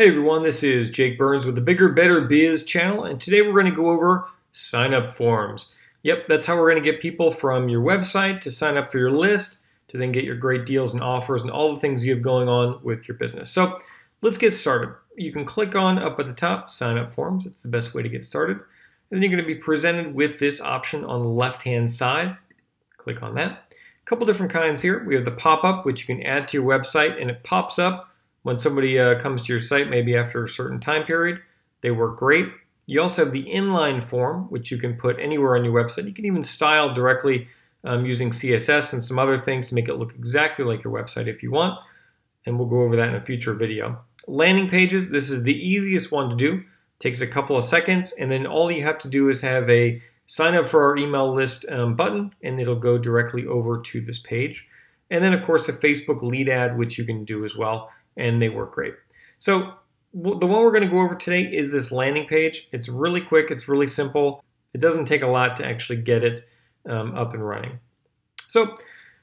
Hey everyone, this is Jake Burns with the Bigger, Better Biz channel, and today we're going to go over sign-up forms. Yep, that's how we're going to get people from your website to sign up for your list, to then get your great deals and offers and all the things you have going on with your business. So let's get started. You can click on up at the top, sign-up forms. It's the best way to get started. And then you're going to be presented with this option on the left-hand side. Click on that. A couple different kinds here. We have the pop-up, which you can add to your website, and it pops up when somebody comes to your site, maybe after a certain time period. They work great. You also have the inline form, which you can put anywhere on your website. You can even style directly using CSS and some other things to make it look exactly like your website if you want. And we'll go over that in a future video. Landing pages, this is the easiest one to do. It takes a couple of seconds, and then all you have to do is have a sign up for our email list button, and it'll go directly over to this page. And then of course a Facebook lead ad, which you can do as well. And they work great. So the one we're going to go over today is this landing page. It's really quick. It's really simple. It doesn't take a lot to actually get it up and running. So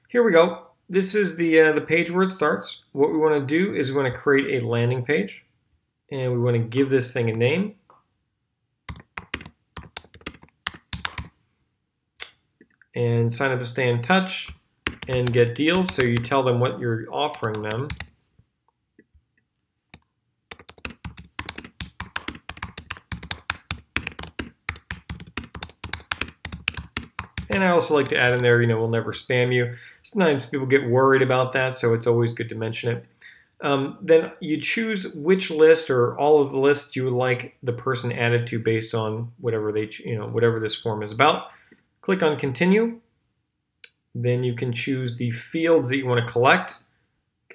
here we go. This is the page where it starts. What we want to do is we want to create a landing page, and we want to give this thing a name. And sign up to stay in touch and get deals. So you tell them what you're offering them. And I also like to add in there, you know, we'll never spam you. Sometimes people get worried about that, so it's always good to mention it. Then you choose which list or all of the lists you would like the person added to based on whatever they, whatever this form is about. Click on continue. Then you can choose the fields that you want to collect.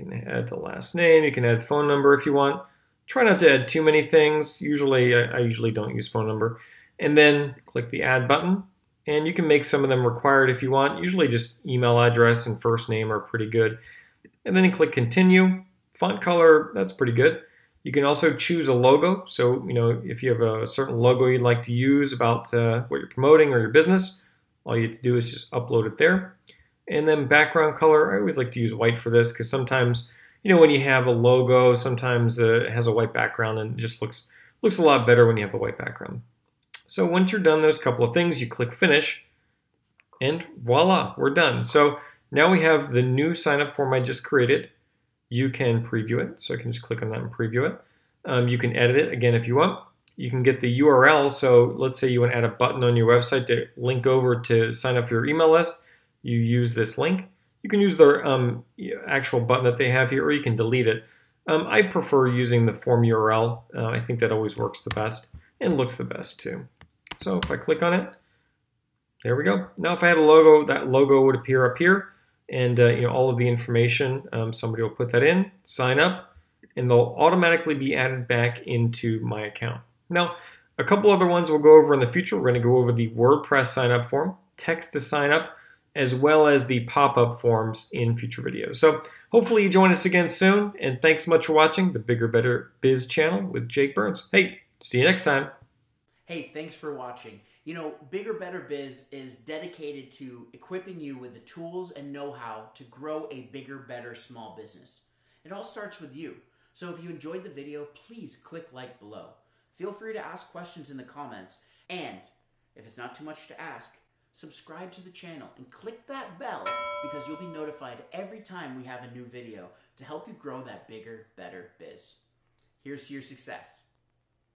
You can add the last name. You can add phone number if you want. Try not to add too many things. Usually, I usually don't use phone number. And then click the add button. And you can make some of them required if you want. Usually just email address and first name are pretty good. And then you click continue. Font color, that's pretty good. You can also choose a logo. So, you know, if you have a certain logo you'd like to use about what you're promoting or your business, all you have to do is just upload it there. And then background color, I always like to use white for this because sometimes, you know, when you have a logo, sometimes it has a white background and it just looks a lot better when you have a white background. So once you're done those couple of things, you click finish, and voila, we're done. So now we have the new sign up form I just created. You can preview it, so I can just click on that and preview it. You can edit it again if you want. You can get the URL, so let's say you want to add a button on your website to link over to sign up for your email list. You use this link. You can use their actual button that they have here, or you can delete it. I prefer using the form URL. I think that always works the best and looks the best too. So if I click on it, there we go. Now if I had a logo, that logo would appear up here, and you know, all of the information, somebody will put that in, sign up, and they'll automatically be added back into my account. Now, a couple other ones we'll go over in the future. We're going to go over the WordPress sign-up form, text to sign up, as well as the pop-up forms in future videos. So hopefully you join us again soon, and thanks so much for watching the Bigger, Better Biz channel with Jake Burns. Hey, see you next time. Hey, thanks for watching. You know, Bigger Better Biz is dedicated to equipping you with the tools and know-how to grow a bigger, better small business. It all starts with you. So if you enjoyed the video, please click like below. Feel free to ask questions in the comments. And if it's not too much to ask, subscribe to the channel and click that bell because you'll be notified every time we have a new video to help you grow that bigger, better biz. Here's to your success.